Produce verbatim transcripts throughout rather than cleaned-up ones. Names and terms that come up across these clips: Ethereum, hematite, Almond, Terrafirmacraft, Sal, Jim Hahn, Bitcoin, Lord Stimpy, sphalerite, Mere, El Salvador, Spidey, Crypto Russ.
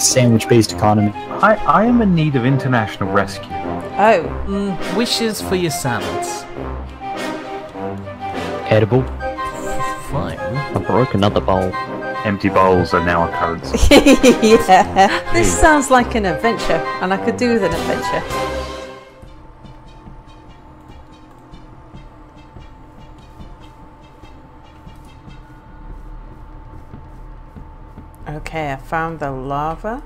sandwich-based economy. I, I am in need of international rescue. Oh. Mm, wishes for your salads. Edible. Fine. I broke another bowl. Empty bowls are now a currency. Yeah. This sounds like an adventure, and I could do with an adventure. Okay, I found the lava.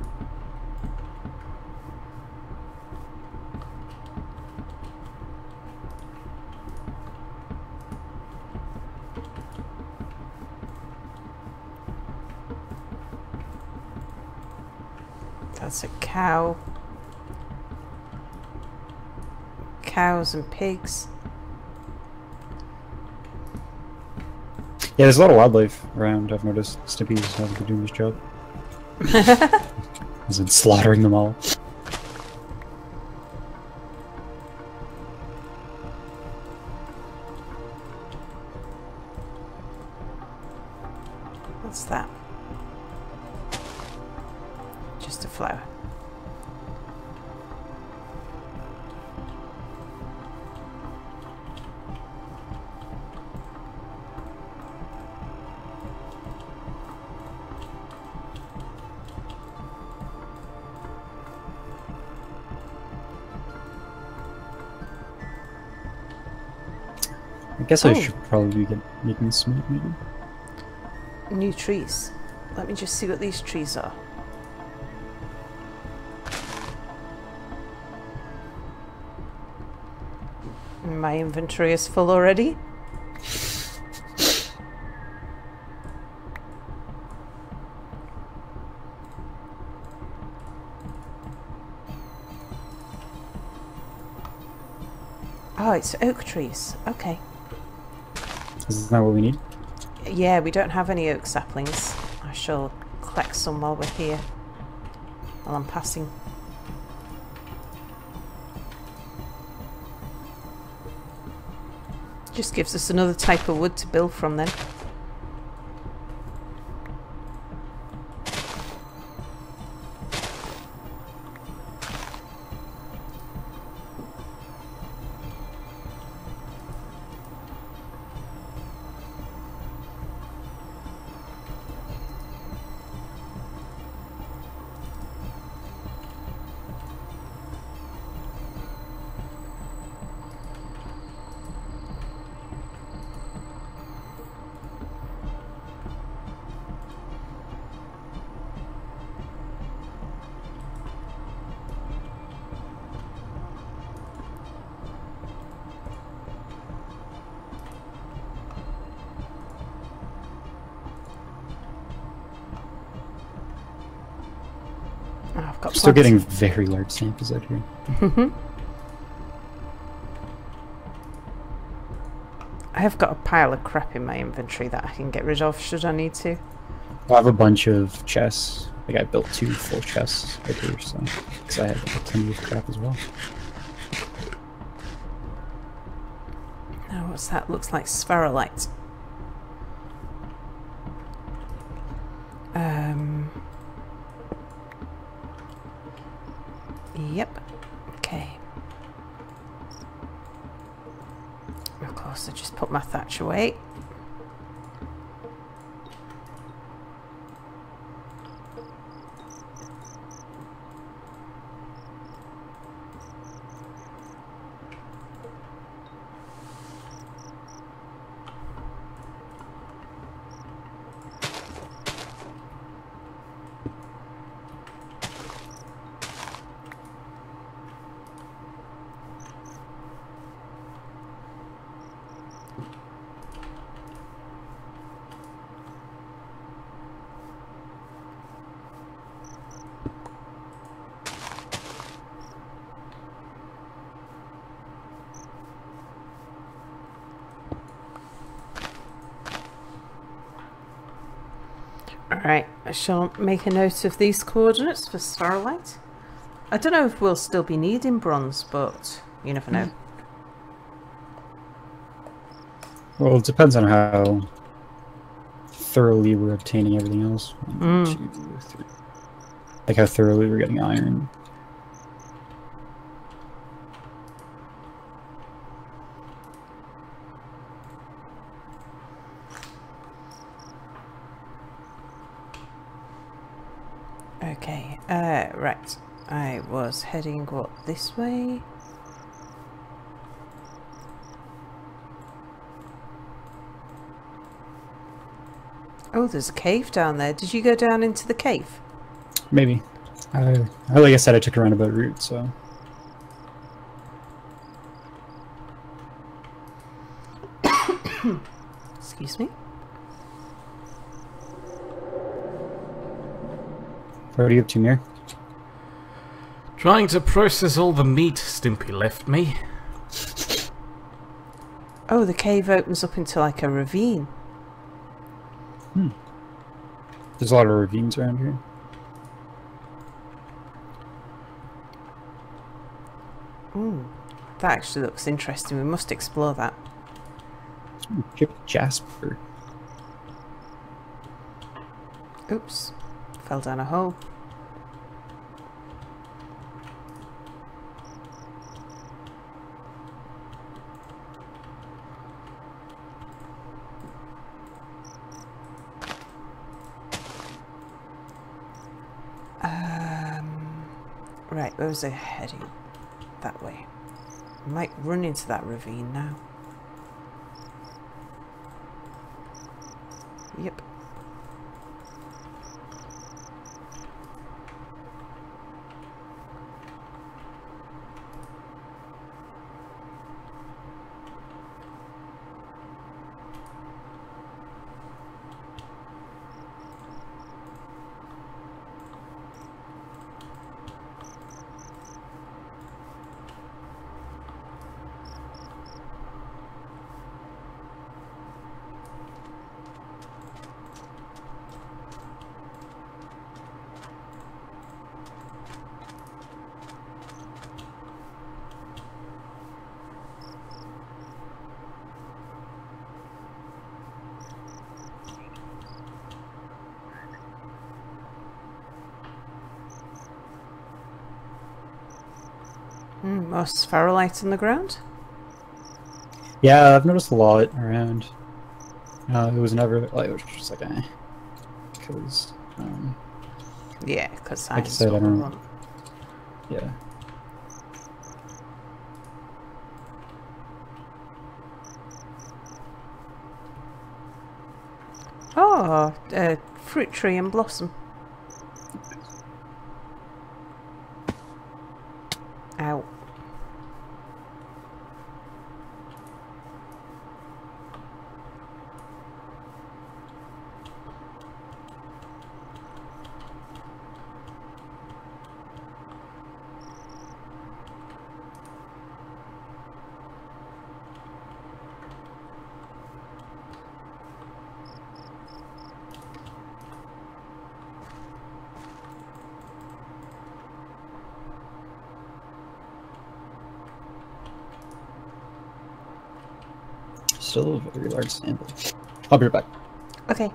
That's a cow. Cows and pigs. Yeah, there's a lot of wildlife around, I've noticed. Stimpy's having to do his job. As in slaughtering them all. What's that? Just a flower. I guess oh. I should probably get making some maybe. New trees. Let me just see what these trees are. My inventory is full already. Oh, it's oak trees. Okay. Is that what we need? Yeah, we don't have any oak saplings. I shall collect some while we're here. While I'm passing. Just gives us another type of wood to build from then. Got Still plants. Getting very large samples out here. I have got a pile of crap in my inventory that I can get rid of should I need to. I have a bunch of chests. Like I built two full chests right here, so because I have a ton of crap as well. Now what's that? Looks like spherolite. Um. Yep. Okay. Of course, I just put my thatch away. Right, I shall make a note of these coordinates for starlight. I don't know if we'll still be needing bronze, but you never know. Well, it depends on how thoroughly we're obtaining everything else. One, mm. two, three. Like how thoroughly we're getting iron. Okay, uh, right. I was heading, what, this way? Oh, there's a cave down there. Did you go down into the cave? Maybe. Uh, like I said, I took a roundabout route, so... Excuse me. What are you up to, Mere? Trying to process all the meat Stimpy left me. Oh, the cave opens up into like a ravine. Hmm. There's a lot of ravines around here. Ooh, that actually looks interesting. We must explore that. Ooh, Jasper. Oops. Fell down a hole. Um, right, where was I heading? That way. I might run into that ravine now. Yep. Mm, more spherolites on the ground? Yeah, I've noticed a lot around. Uh, it was never like, which was just like, eh. Because, um... yeah, because like I said, I don't know. Yeah. Oh, uh, fruit tree and blossom. Out. Still a very large sample. I'll be right back. Okay.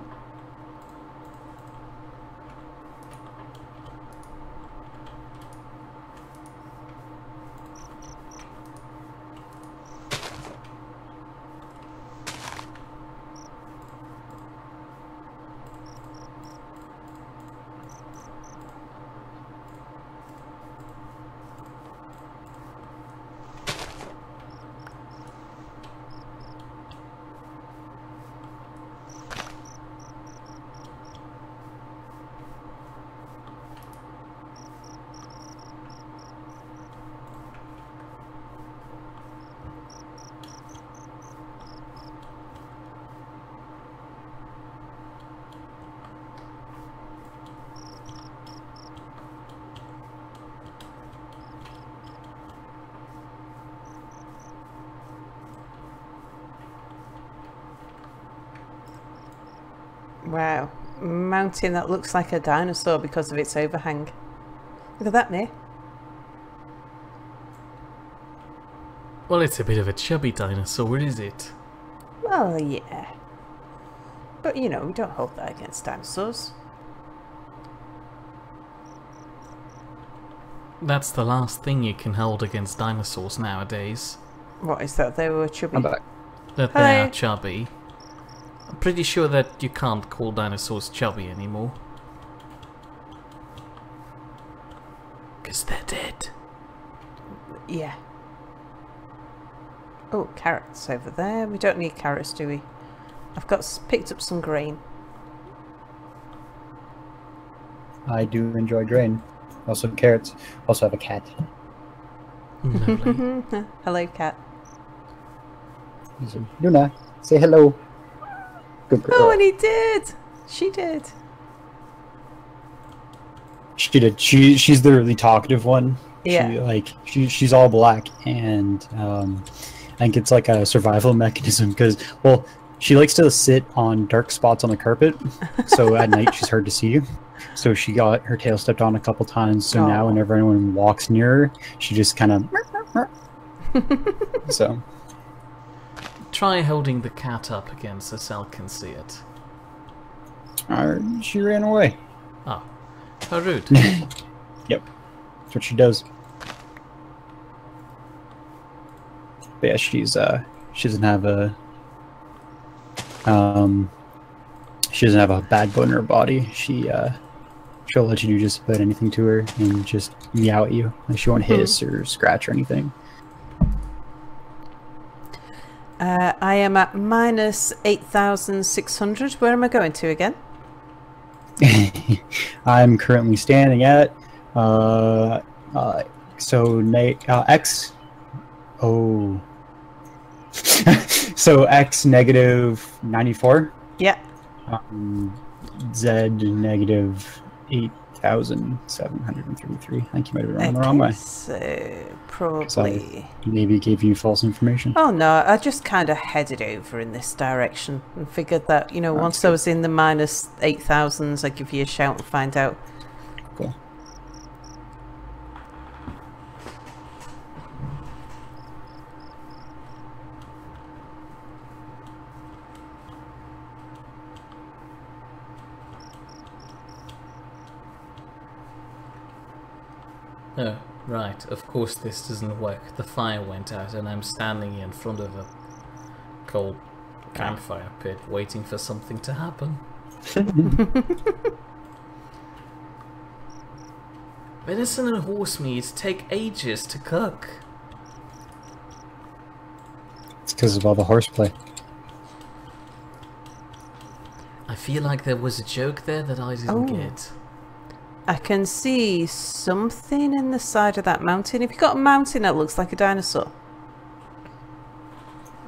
Wow, mountain that looks like a dinosaur because of its overhang. Look at that, Mere. Well, it's a bit of a chubby dinosaur, is it? Well, yeah. But, you know, we don't hold that against dinosaurs. that's the last thing you can hold against dinosaurs nowadays. What is that? They were chubby. I'm back. That Hello. They are chubby. I'm pretty sure that you can't call dinosaurs chubby anymore. Because they're dead. Yeah. Oh, carrots over there. We don't need carrots, do we? I've got picked up some grain. I do enjoy grain. Also carrots. Also have a cat. Lovely. Hello, cat. Luna, say hello. Good girl. Oh, and he did. She did. She did. She she's the really talkative one. Yeah. She, like she she's all black, and um, I think it's like a survival mechanism because well. She likes to sit on dark spots on the carpet, so at night she's hard to see. So she got her tail stepped on a couple times, so Aww. Now whenever anyone walks near her, she just kind of... so. Try holding the cat up again so Sal can see it. Uh, she ran away. Oh, how rude. Yep, that's what she does. But yeah, she's, uh, she doesn't have a... Um, she doesn't have a bad bone in her body. She, uh, she'll let you do just about anything to her and just meow at you. Like she won't hiss or scratch or anything. Uh, I am at minus eight thousand six hundred. Where am I going to again? I'm currently standing at, uh, uh, so, uh, X, oh... so X negative ninety-four. Yeah. Um, Z negative eight thousand seven hundred and thirty-three. I think you might have been on the wrong way. So probably. Maybe gave you false information. Oh no! I just kind of headed over in this direction and figured that you know That's once good. I was in the minus eight thousands, I'd give you a shout and find out. Cool. Oh, right. Of course this doesn't work. The fire went out and I'm standing in front of a cold campfire pit waiting for something to happen. Venison and horse meat take ages to cook. It's because of all the horseplay. I feel like there was a joke there that I didn't oh. get. I can see something in the side of that mountain. Have you got a mountain that looks like a dinosaur?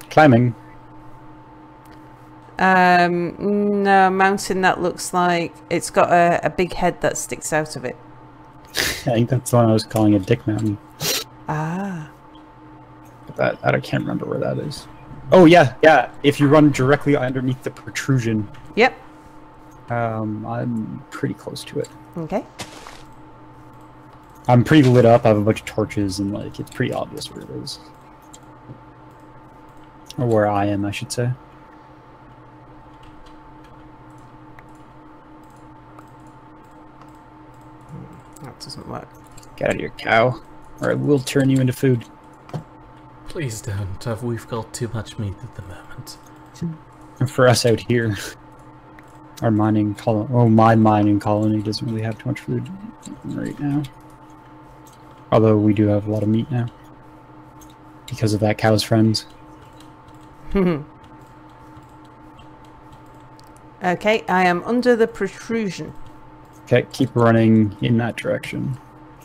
Climbing. Um, no, a mountain that looks like it's got a, a big head that sticks out of it. I think that's the one I was calling a dick mountain. Ah. But that, that I can't remember where that is. Oh yeah, yeah. If you run directly underneath the protrusion. Yep. Um, I'm pretty close to it. Okay. I'm pretty lit up. I have a bunch of torches, and like it's pretty obvious where it is, or where I am, I should say. That doesn't work. Get out of your cow, or I will turn you into food. Please don't. Have we've got too much meat at the moment. And for us out here. Our mining colony, oh, my mining colony doesn't really have too much food right now. Although we do have a lot of meat now. Because of that cow's friends. Okay, I am under the protrusion. Okay, keep running in that direction.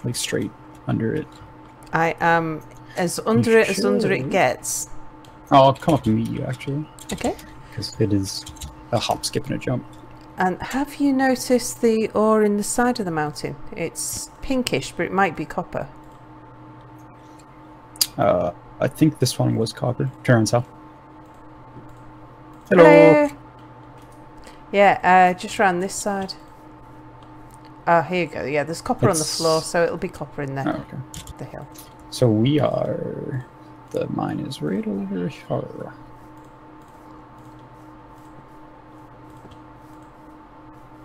Like straight under it. I am as under it as under it gets. Oh, I'll come up and meet you actually. Okay. Because it is a hop, skip, and a jump. And have you noticed the ore in the side of the mountain? It's pinkish, but it might be copper. Uh, I think this one was copper. Turn on, Sal. Hello. Hello. Yeah, uh, just around this side. Oh, here you go. Yeah, there's copper it's... on the floor, so it'll be copper in there. Oh, okay. The hill. So we are... The mine is right over here.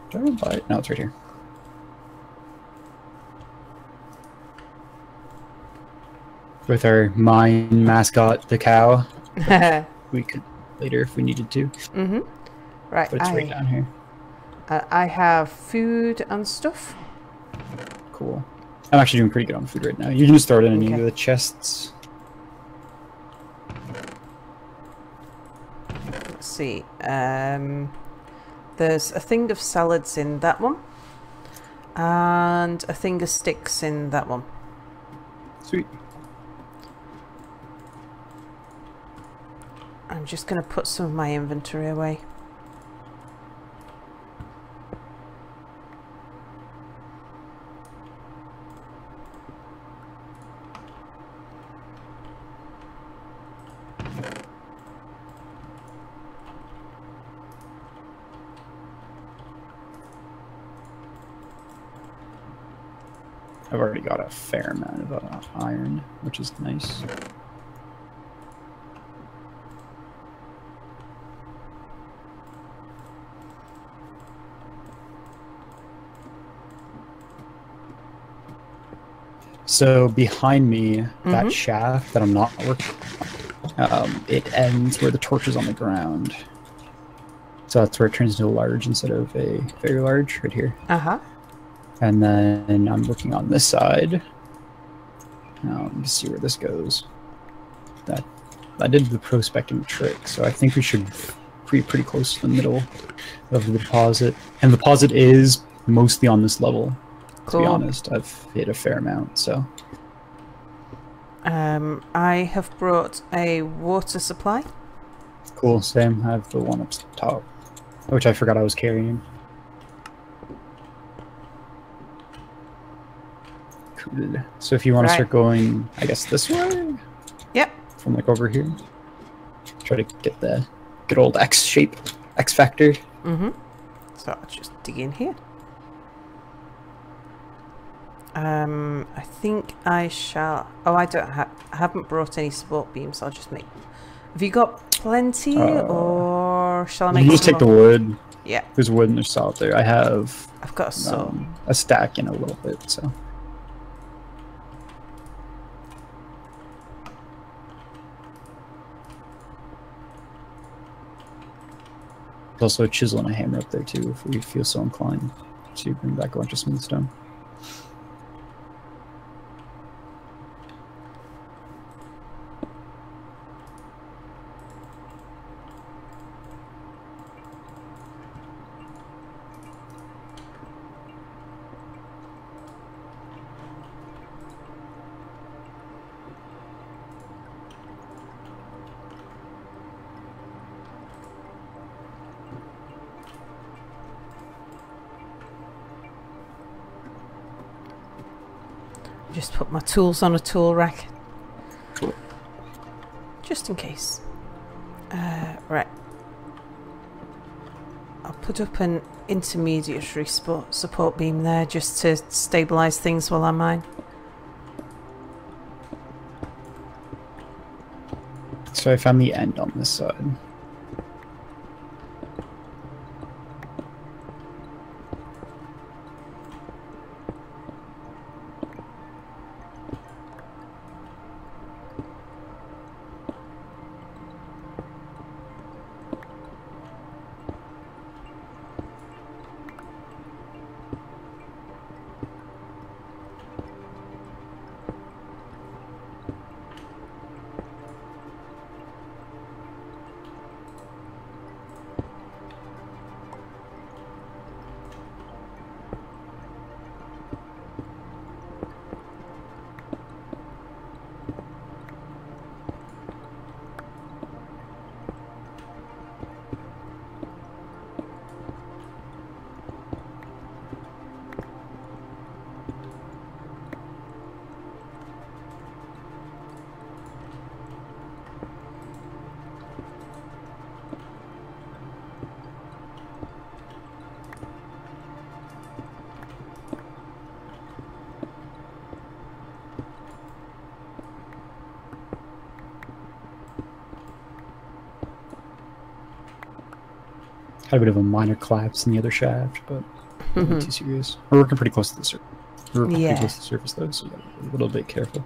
Did I buy it? No, it's right here. with our mine mascot, the cow. We could later if we needed to. Mm-hmm. Right. But it's I, right down here. Uh, I have food and stuff. Cool. I'm actually doing pretty good on food right now. You can just throw it in any okay. of the chests. Let's see. Um, there's a thing of salads in that one. And a thing of sticks in that one. Sweet. I'm just going to put some of my inventory away. I've already got a fair amount of uh, iron, which is nice. So behind me, mm-hmm. that shaft that I'm not working on, um, it ends where the torch is on the ground. So that's where it turns into a large instead of a very large, right here. Uh-huh. And then I'm looking on this side. Now, let me see where this goes. That I did the prospecting trick, so I think we should be pretty close to the middle of the deposit. And the deposit is mostly on this level. Cool. To be honest, I've hit a fair amount, so. Um, I have brought a water supply. Cool, same. I have the one up top, which I forgot I was carrying. So if you want right. to start going, I guess this way? Yep. From like over here. Try to get the good old X shape, X factor. Mm-hmm. So I'll just dig in here. Um, I think I shall... Oh, I don't have... I haven't brought any support beams, so I'll just make... Have you got plenty, uh, or shall I make... You just take the wood. Yeah. There's wood and there's salt there. I have... I've got a saw. Um, a stack in a little bit, so... There's also a chisel and a hammer up there too, if we feel so inclined to bring back a bunch of smooth stone. Just put my tools on a tool rack, cool. just in case. Uh, right, I'll put up an intermediary support support beam there just to stabilize things while I mine. So I found the end on this side. Had a bit of a minor collapse in the other shaft, but mm-hmm. not too serious. We're working pretty close to the surface. We're working yeah. pretty close to the surface, though, so we gotta be a little bit careful.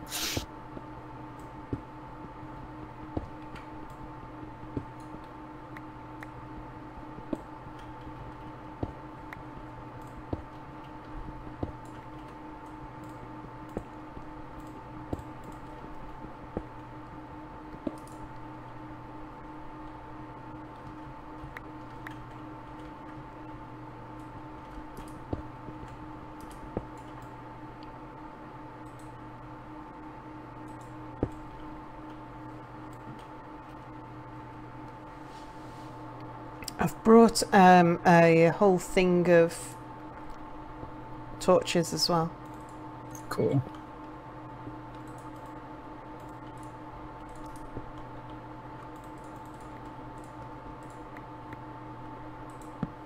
I've brought um, a whole thing of torches as well. Cool.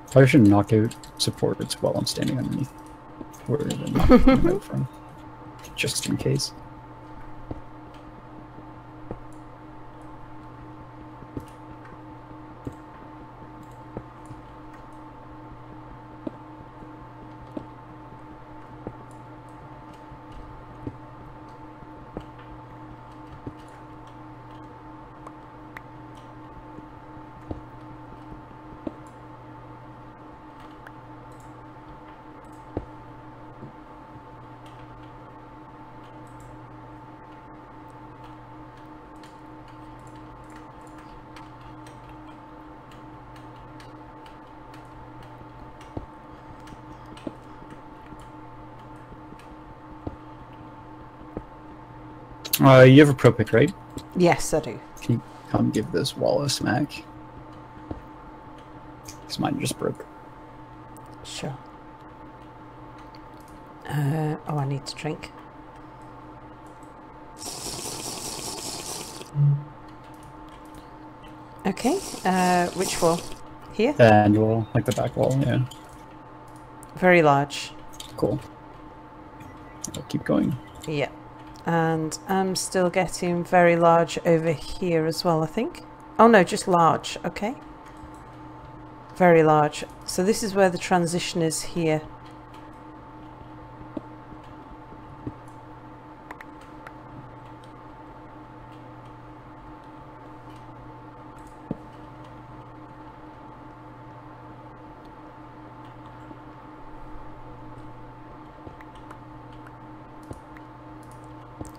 Probably should knock out supports while I'm standing underneath. Where did I knock them out from? Just in case. Uh, you have a pro pick, right? Yes, I do. Can you come give this wall a smack? Because mine just broke. Sure. Uh, oh, I need to drink. Okay, uh, which wall? Here? The end wall, like the back wall, yeah. Very large. Cool. I'll keep going. Yeah. And I'm still getting very large over here as well, I think. Oh no, just large, okay. Very large. So this is where the transition is here.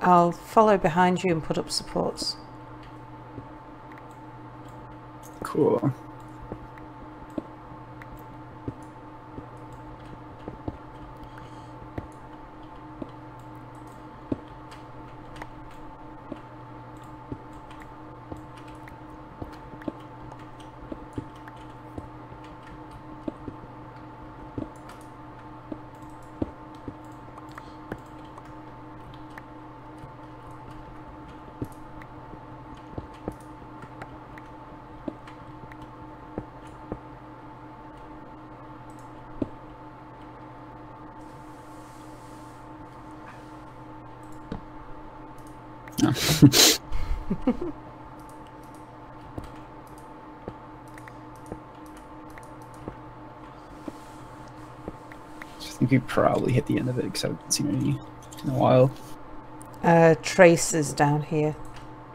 I'll follow behind you and put up supports. Cool. I think we probably hit the end of it, because I haven't seen any in a while. Uh, traces down here.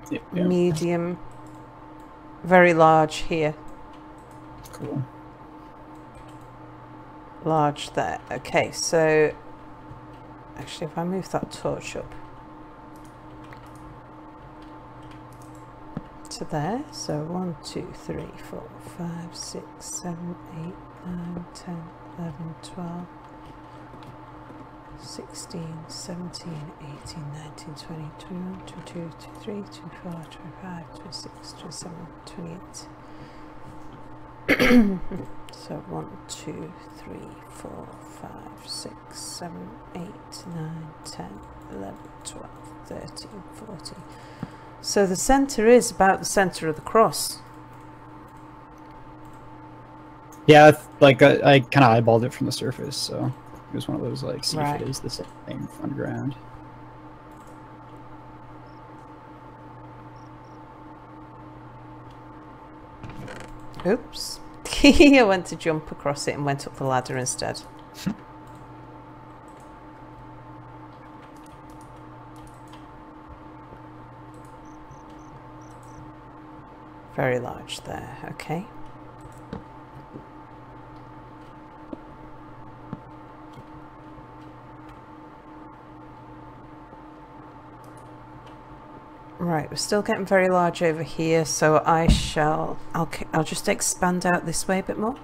Yep, yep. Medium. Very large here. Cool. Large there. Okay, so... Actually, if I move that torch up to there, so one, two, three, four, five, six, seven, eight, nine, ten, eleven, twelve. sixteen, seventeen, eighteen, nineteen, twenty, twenty-one, twenty-two, twenty-three, twenty-four, twenty-five, twenty-six, twenty-seven, twenty-eight. So one, two, three, four, five, six, seven, eight, nine, ten, eleven, twelve, thirteen, fourteen. So the center is about the center of the cross. Yeah, like I, I kind of eyeballed it from the surface, so. It was one of those, like, see right. If it is the same underground. Oops. I went to jump across it and went up the ladder instead. Very large there, okay. Right, we're still getting very large over here, so I shall... I'll, I'll just expand out this way a bit more.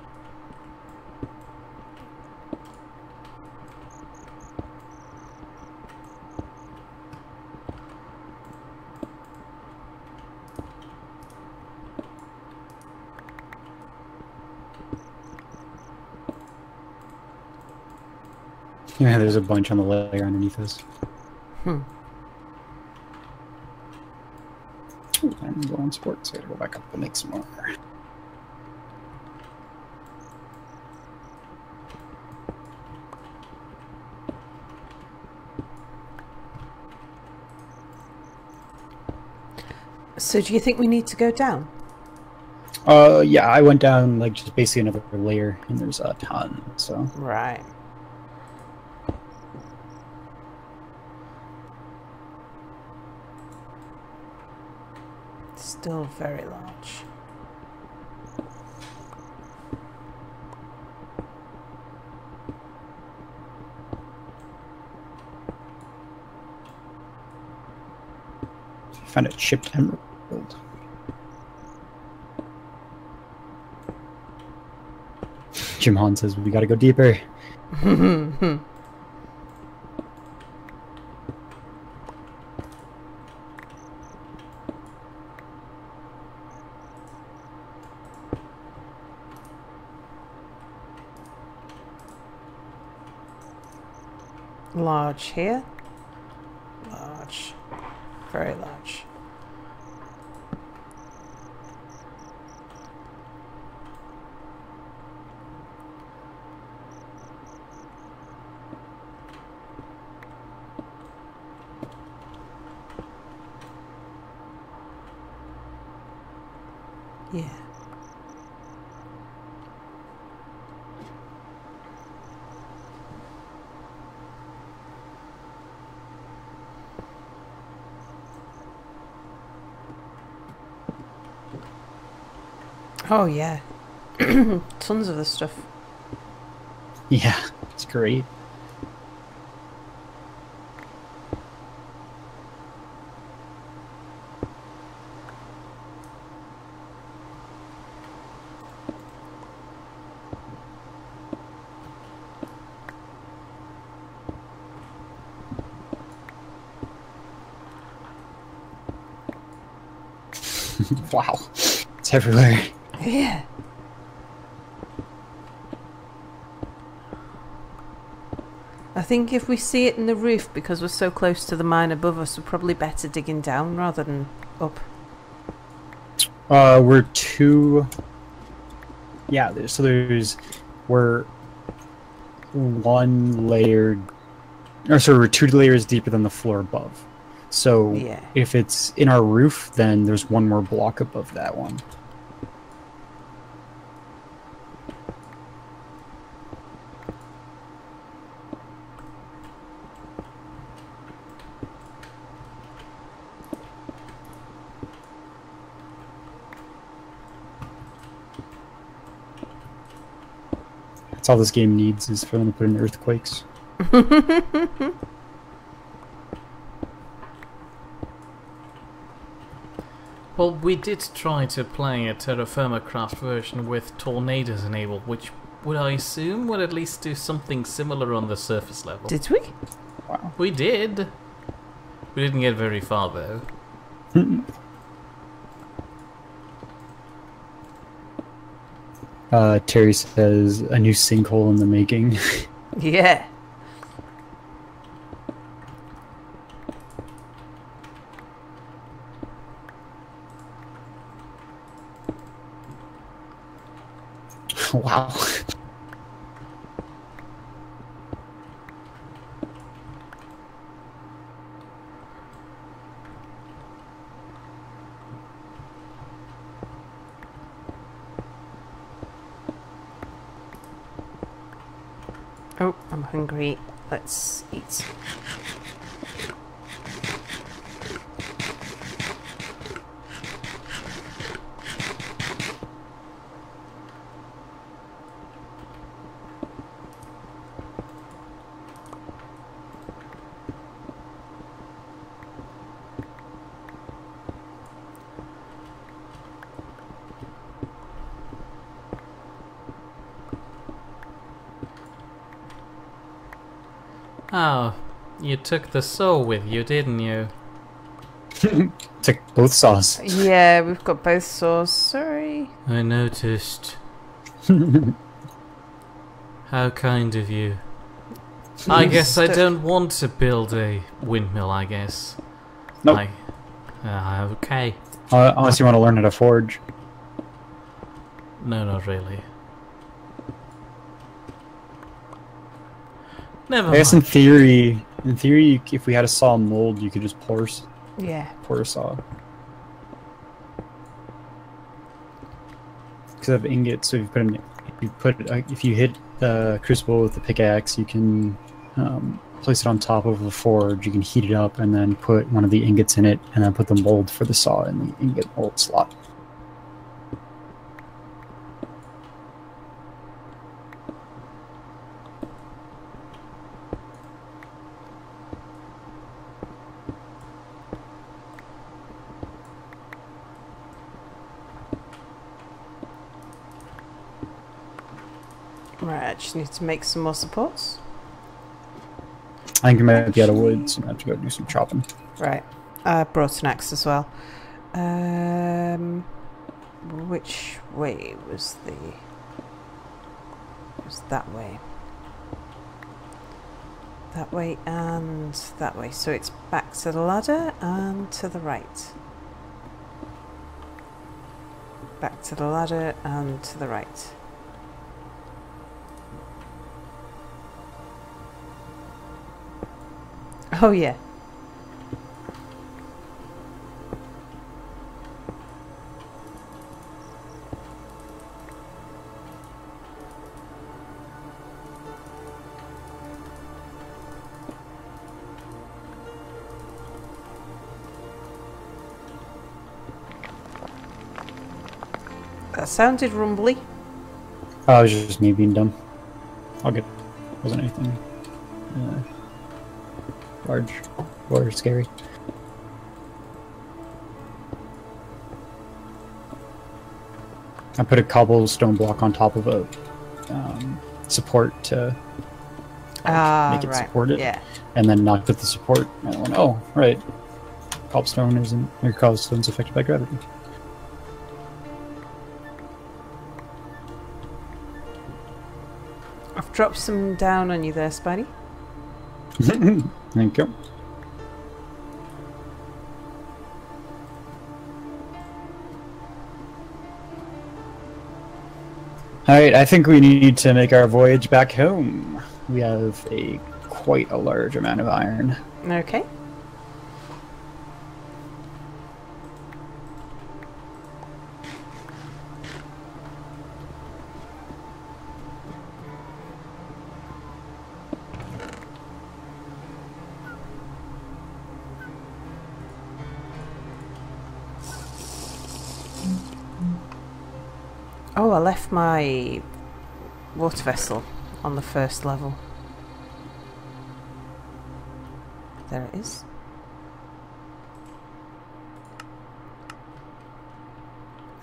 Yeah, there's a bunch on the layer underneath us. Hmm. Ooh, I'm low on sports. I gotta go back up and make some more. So do you think we need to go down? Uh, yeah, I went down, like, just basically another layer, and there's a ton, so... Right. Still very large. I found a chipped emerald. Jim Hahn says we gotta go deeper. Large here. Large. Very large. Yeah. Oh yeah. Tons of this stuff. Yeah, it's great. Wow. It's everywhere. Yeah. I think if we see it in the roof, because we're so close to the mine above us, we're probably better digging down rather than up. Uh, we're two... Yeah, there's, so there's... We're... One layer... Or sorry, we're two layers deeper than the floor above. So, yeah. If it's in our roof, then there's one more block above that one. That's all this game needs, is for them to put in earthquakes. Well, we did try to play a Terrafirmacraft version with tornadoes enabled, which would I assume would at least do something similar on the surface level. Did we? Wow. We did. We didn't get very far though. uh, Terry says a new sinkhole in the making. Yeah. Wow. Oh, I'm hungry. Let's eat. Oh, you took the saw with you, didn't you? Took both saws. Yeah, we've got both saws. Sorry. I noticed. How kind of you. I guess I don't want to build a windmill, I guess. No. Nope. Uh, okay. Uh, unless you want to learn how to forge. No, not really. Never mind. I guess in theory, in theory, if we had a saw mold, you could just pour. Yeah. Pour a saw. Because of ingots, so if you put them, if you put if you hit the crucible with the pickaxe, you can um, place it on top of the forge. You can heat it up and then put one of the ingots in it, and then put the mold for the saw in the ingot mold slot. Right, I just need to make some more supports. I think I might be out of wood, so I have to go do some chopping. Right, I brought an axe as well. Um, which way was the? It was that way. That way and that way. So it's back to the ladder and to the right. Back to the ladder and to the right. Oh yeah. That sounded rumbly. Oh, it was just me being dumb. I'll get. Wasn't anything. Uh, Large, or scary. I put a cobblestone block on top of a um, support to uh, make it right. support it, yeah. And then knocked at the support. And I went, oh, right, cobblestone isn't, or cobblestone's affected by gravity. I've dropped some down on you there, Spidey. Thank you. Alright, I think we need to make our voyage back home. We have a quite a large amount of iron. Okay. Oh, I left my water vessel on the first level. There it is.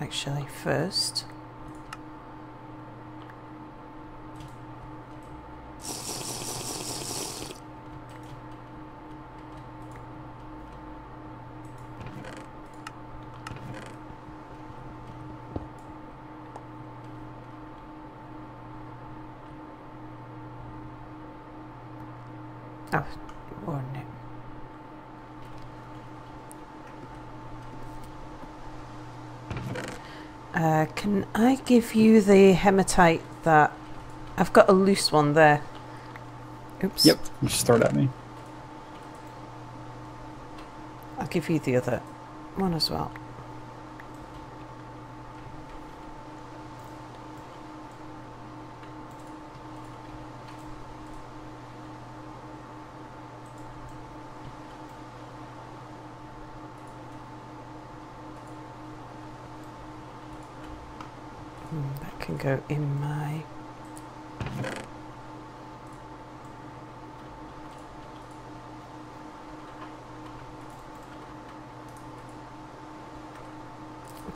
Actually, first. Oh, or no. Uh, can I give you the hematite that... I've got a loose one there. Oops. Yep, just throw it at me. I'll give you the other one as well. That can go in my...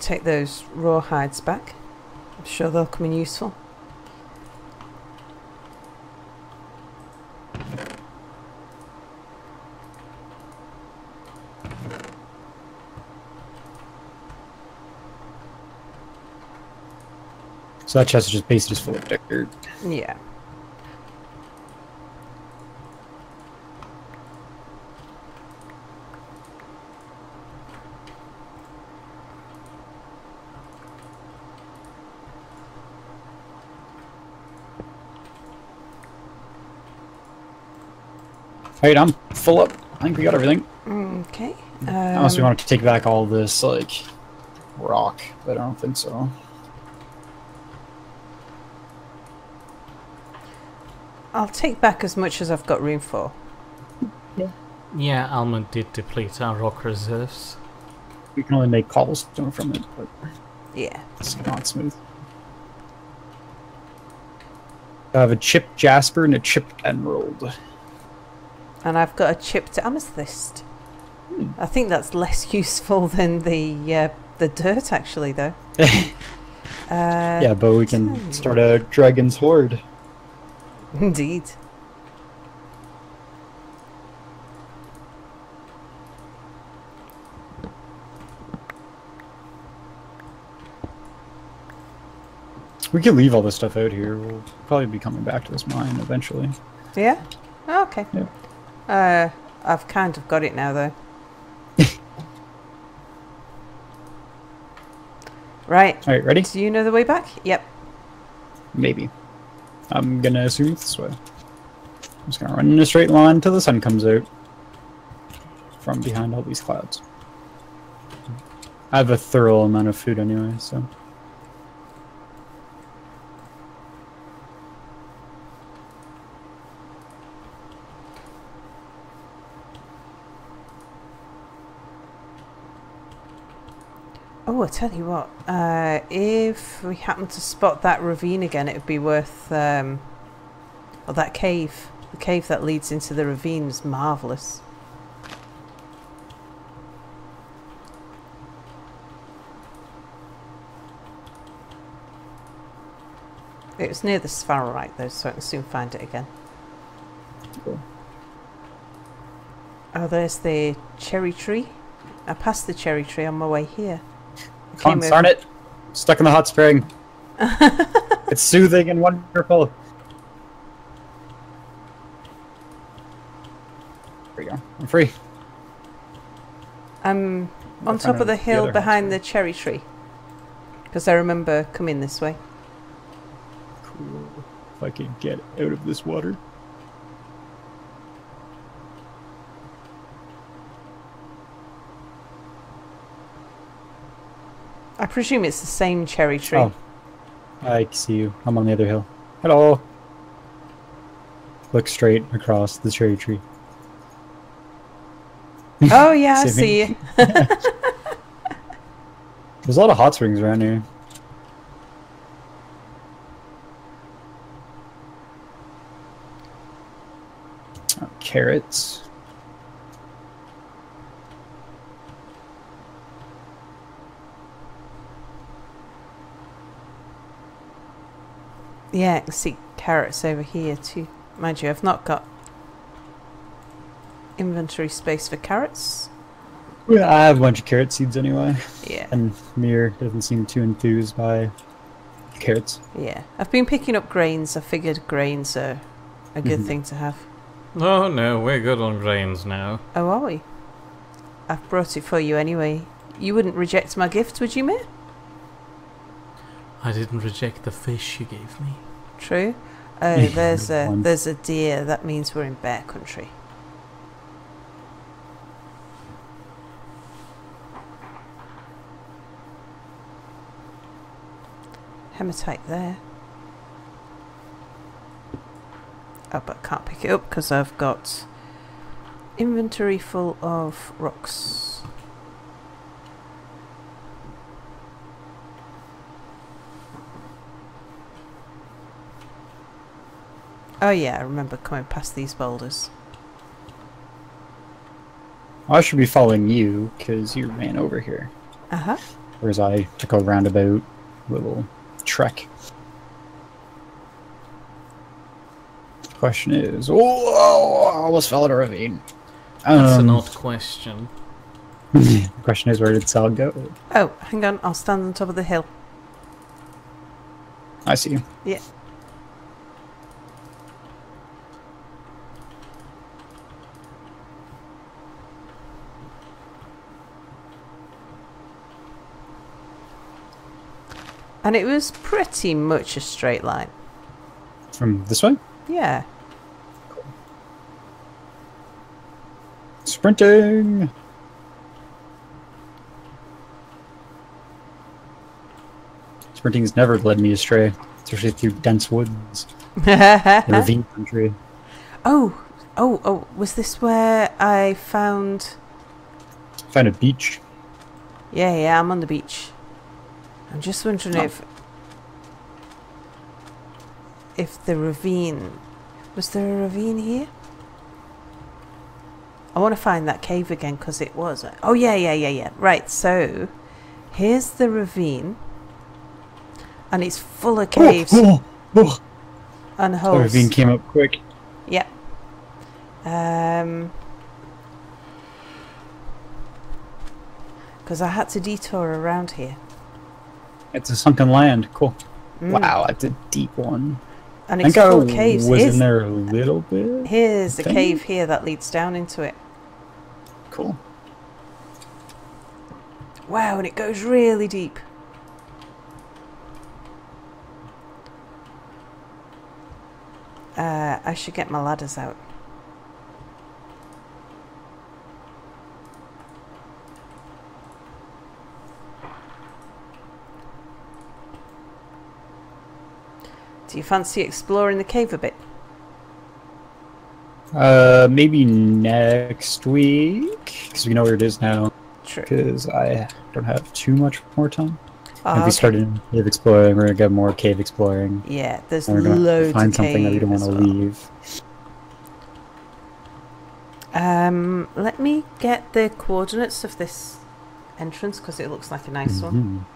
Take those raw hides back. I'm sure they'll come in useful. So that chest is just basically just full of dirt. Yeah. Alright, I'm full up. I think we got everything. Okay. Um, Unless we want to take back all this, like, rock, but I don't think so. I'll take back as much as I've got room for. Yeah. Yeah, Almond did deplete our rock reserves. We can only make cobblestone from it, but yeah, it's not smooth. I have a chipped jasper and a chipped emerald. And I've got a chipped amethyst. Hmm. I think that's less useful than the uh, the dirt, actually, though. uh, yeah, but we can start a dragon's horde. Indeed. We can leave all this stuff out here. We'll probably be coming back to this mine eventually. Yeah? Oh, okay. Yeah. Uh, I've kind of got it now, though. Right. All right, ready? Do you know the way back? Yep. Maybe. I'm going to assume it's this way. I'm just going to run in a straight line until the sun comes out from behind all these clouds. I have a thorough amount of food anyway, so... Oh, I tell you what, uh, if we happen to spot that ravine again, it would be worth, um, or that cave, the cave that leads into the ravine is marvellous. It was near the sphalerite though, so I can soon find it again. Cool. Oh, there's the cherry tree. I passed the cherry tree on my way here. Cons, aren't it? Stuck in the hot spring. It's soothing and wonderful. There we go. I'm free. I'm on We're top of the hill the behind the cherry tree. Because I remember coming this way. Cool. If I can get out of this water. I presume it's the same cherry tree. Oh. I see you. I'm on the other hill. Hello. Look straight across the cherry tree. Oh yeah, I see you. There's a lot of hot springs around here. Oh, carrots. Yeah, I can see carrots over here too. Mind you, I've not got inventory space for carrots. Yeah, I have a bunch of carrot seeds anyway. Yeah. And Mere doesn't seem too enthused by carrots. Yeah. I've been picking up grains. I figured grains are a good mm-hmm. thing to have. Oh no, we're good on grains now. Oh, are we? I've brought it for you anyway. You wouldn't reject my gift, would you, Mere? I didn't reject the fish you gave me. True. Oh, there's a there's a deer. That means we're in bear country. Hematite there. Oh, but I can't pick it up because I've got inventory full of rocks. Oh yeah, I remember coming past these boulders. I should be following you, because you ran over here. Uh-huh. Whereas I took a roundabout little trek. The question is... Oh, I almost fell in a ravine. That's um, an odd question. The question is, where did Sal go? Oh, hang on, I'll stand on top of the hill. I see you. Yeah. And it was pretty much a straight line. From this way? Yeah. Cool. Sprinting! Sprinting's never led me astray, especially through dense woods. The ravine country. Oh, oh, oh, was this where I found... Found a beach. Yeah, yeah, I'm on the beach. I'm just wondering oh. if... If the ravine... Was there a ravine here? I want to find that cave again because it was. Oh yeah, yeah, yeah, yeah. Right, so here's the ravine, and it's full of caves oh, oh, oh. and holes. The ravine came up quick. Yeah. Um, because I had to detour around here. It's a sunken land. Cool. Mm. Wow, that's a deep one. And it's full of caves. Was in there a little bit. Here's the cave here that leads down into it. Cool. Wow, and it goes really deep. Uh, I should get my ladders out. Do you fancy exploring the cave a bit? Uh, maybe next week, because we know where it is now. True. Because I don't have too much more time. Oh, if we okay. started cave exploring, we're gonna get more cave exploring. Yeah, there's and we're gonna loads find of something that we don't want to well. leave. Um, let me get the coordinates of this entrance because it looks like a nice mm-hmm. one.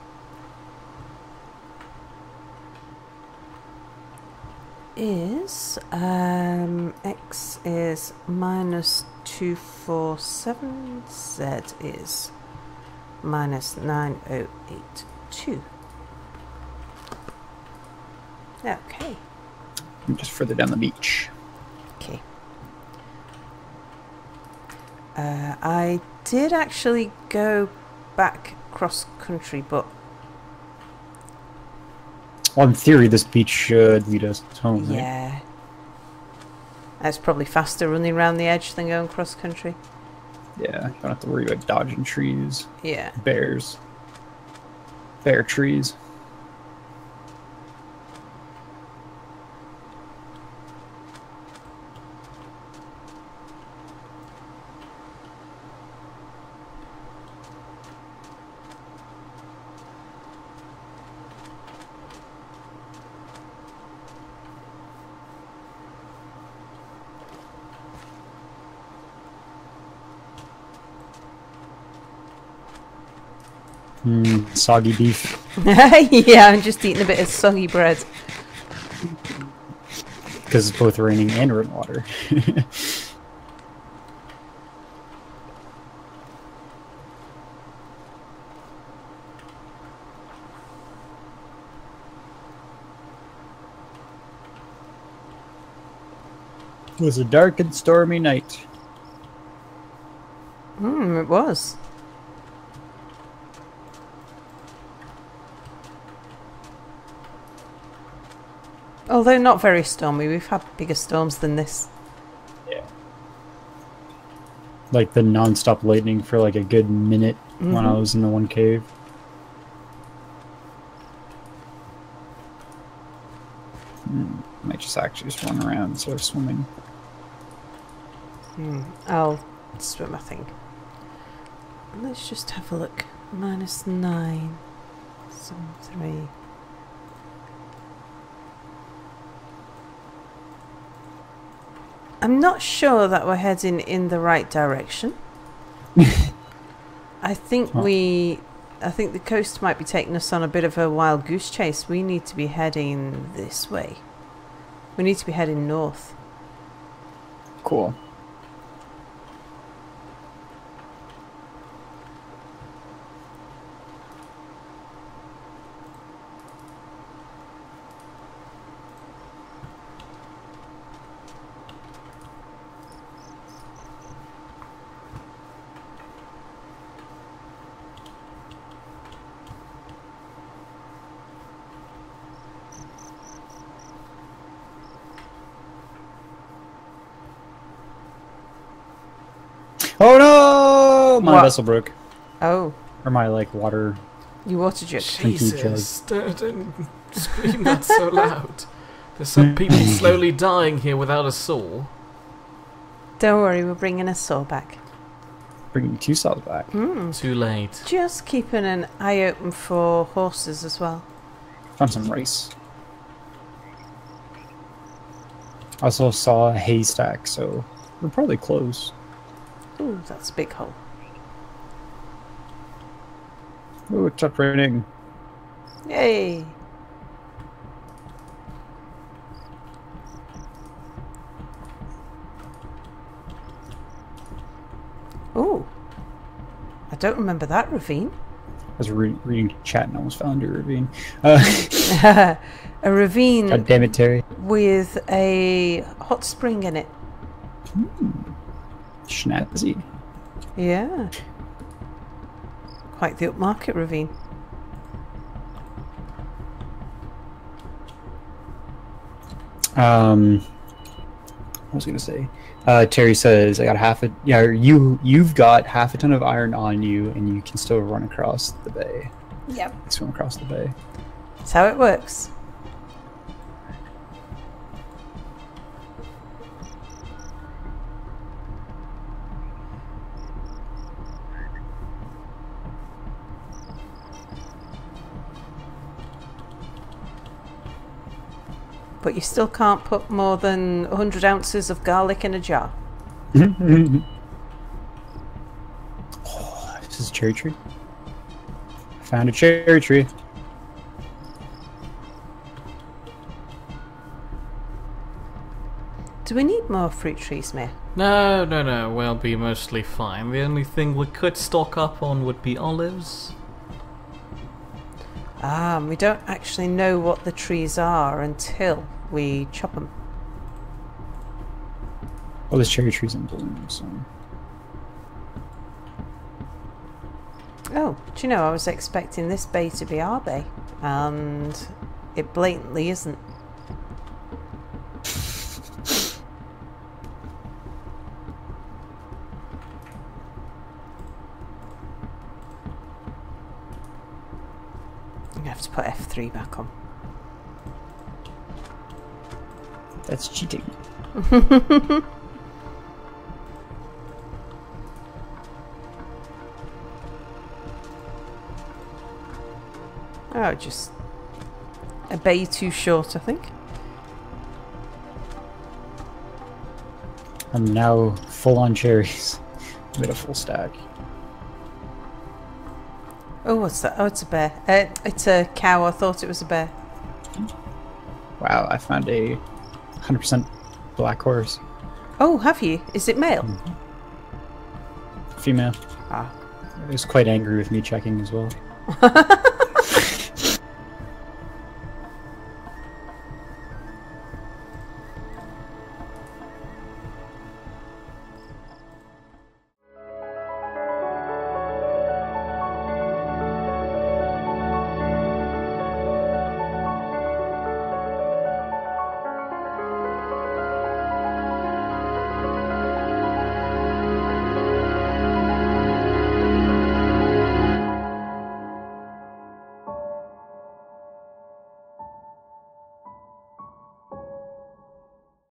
Is um x is minus two four seven, z is minus nine oh eight two. Okay. I'm just further down the beach. Okay. Uh, I did actually go back cross country, but. Well, in theory, this beach should lead us home, right? Yeah. That's probably faster running around the edge than going cross-country. Yeah, you don't have to worry about dodging trees. Yeah. Bears. Bear trees. Mm, soggy beef. Yeah, I'm just eating a bit of soggy bread. Because it's both raining and we're in water. It was a dark and stormy night. Hmm, it was. Although not very stormy, we've had bigger storms than this. Yeah. Like the non-stop lightning for like a good minute mm-hmm. when I was in the one cave. Hmm. I might just actually just run around instead of swimming. Hmm. I'll swim, I think. Let's just have a look. Minus nine, seven, three. I'm not sure that we're heading in the right direction. I think oh. we... I think the coast might be taking us on a bit of a wild goose chase. We need to be heading this way. We need to be heading north. Cool. Oh no! My what? vessel broke. Oh. Or my, like, water... You water jug. Jesus, don't, don't scream that so loud. There's some people slowly dying here without a saw. Don't worry, we're bringing a saw back. Bringing two saws back. Mm. Too late. Just keeping an eye open for horses as well. Found some rice. I also saw a haystack, so we're probably close. Ooh, that's a big hole. Ooh, it stopped raining. Yay! Ooh. I don't remember that ravine. I was re reading chat and almost found a ravine. Uh, a ravine. God damn it, Terry. With a hot spring in it. Mm. Schnazzy. Yeah. Like the upmarket ravine. Um, I was gonna say, uh, Terry says I got half a yeah. You you've got half a ton of iron on you, and you can still run across the bay. Yep. Swim across the bay. That's how it works. But you still can't put more than one hundred ounces of garlic in a jar. Oh, this is a cherry tree. I found a cherry tree. Do we need more fruit trees, Mere? No, no, no. We'll be mostly fine. The only thing we could stock up on would be olives. Ah, um, we don't actually know what the trees are until we chop them. Well, there's cherry trees in bloom, so... Oh, do you know, I was expecting this bay to be our bay, and it blatantly isn't. Put F three back on. That's cheating. Oh, just a bay too short, I think. I'm now full on cherries. I made a full stack. Oh, what's that? Oh, it's a bear. Uh, it's a cow. I thought it was a bear. Wow, I found a one hundred percent black horse. Oh, have you? Is it male? Mm-hmm. Female. Ah. It was quite angry with me checking as well.